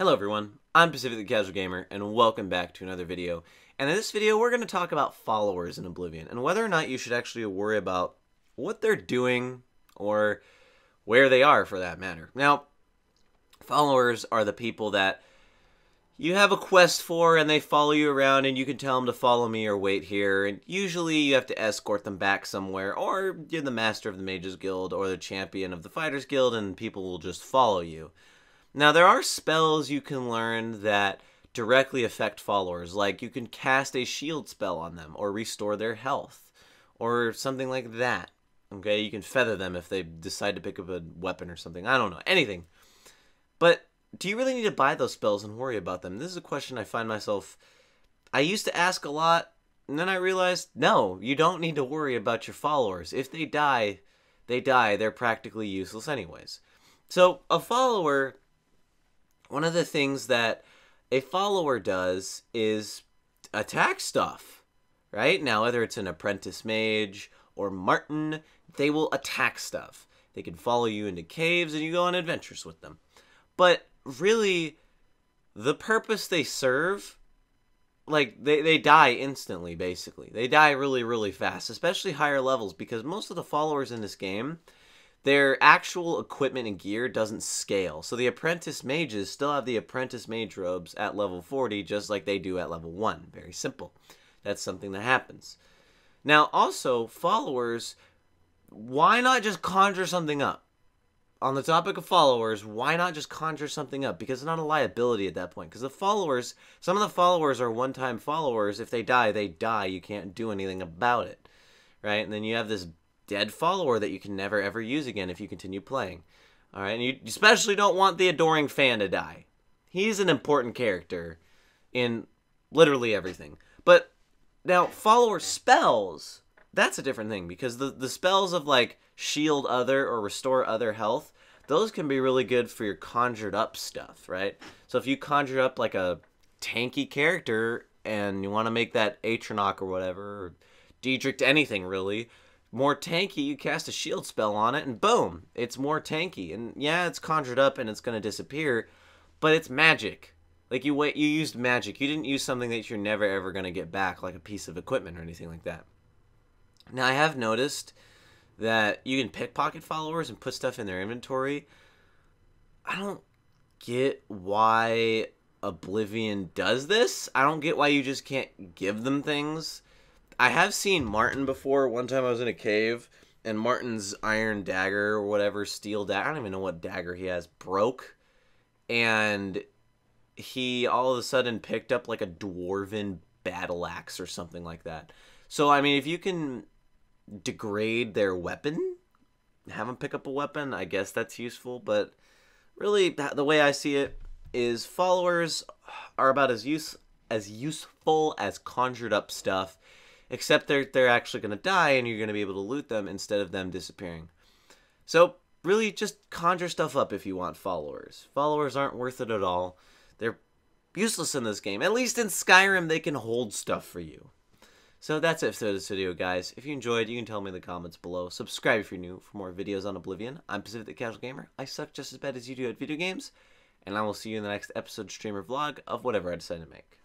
Hello everyone, I'm Pacific the Casual Gamer, and welcome back to another video. And in this video, we're going to talk about followers in Oblivion, and whether or not you should actually worry about what they're doing, or where they are for that matter. Now, followers are the people that you have a quest for, and they follow you around, and you can tell them to follow me or wait here, and usually you have to escort them back somewhere, or you're the master of the Mage's Guild, or the champion of the Fighter's Guild, and people will just follow you. Now, there are spells you can learn that directly affect followers, like you can cast a shield spell on them, or restore their health, or something like that. Okay, you can feather them if they decide to pick up a weapon or something. I don't know, anything. But do you really need to buy those spells and worry about them? This is a question I find myself... I used to ask a lot, and then I realized, no, you don't need to worry about your followers. If they die, they die. They're practically useless anyways. So, a follower... One of the things that a follower does is attack stuff, right? Now, whether it's an apprentice mage or Martin, they will attack stuff. They can follow you into caves and you go on adventures with them. But really, the purpose they serve, like, they die instantly, basically. They die really, really fast, especially higher levels, because most of the followers in this game... Their actual equipment and gear doesn't scale, so the apprentice mages still have the apprentice mage robes at level 40, just like they do at level 1. Very simple. That's something that happens. Now, also, followers, why not just conjure something up? On the topic of followers, why not just conjure something up? Because it's not a liability at that point. Because the followers, some of the followers are one-time followers. If they die, they die. You can't do anything about it, right? And then you have this dead follower that you can never ever use again if you continue playing. All right, and you especially don't want the Adoring Fan to die. He's an important character in literally everything. But now, follower spells, that's a different thing, because the spells of like shield other or restore other health, those can be really good for your conjured up stuff, right? So if you conjure up like a tanky character and you want to make that Atronach or whatever, or Dedric to anything really, more tanky, you cast a shield spell on it, and boom, it's more tanky. And yeah, it's conjured up and it's going to disappear, but it's magic. Like, you used magic. You didn't use something that you're never ever going to get back, like a piece of equipment or anything like that. Now, I have noticed that you can pickpocket followers and put stuff in their inventory. I don't get why Oblivion does this. I don't get why you just can't give them things. I have seen Martin before. One time I was in a cave, and Martin's iron dagger or whatever, steel dagger, I don't even know what dagger he has, broke. And he all of a sudden picked up like a dwarven battle axe or something like that. So, I mean, if you can degrade their weapon, have them pick up a weapon, I guess that's useful. But really, the way I see it is followers are about as useful as conjured up stuff. Except they're actually going to die, and you're going to be able to loot them instead of them disappearing. So, really, just conjure stuff up if you want followers. Followers aren't worth it at all. They're useless in this game. At least in Skyrim, they can hold stuff for you. So, that's it for this video, guys. If you enjoyed, you can tell me in the comments below. Subscribe if you're new for more videos on Oblivion. I'm Pacific the Casual Gamer. I suck just as bad as you do at video games. And I will see you in the next episode, stream, or vlog of whatever I decide to make.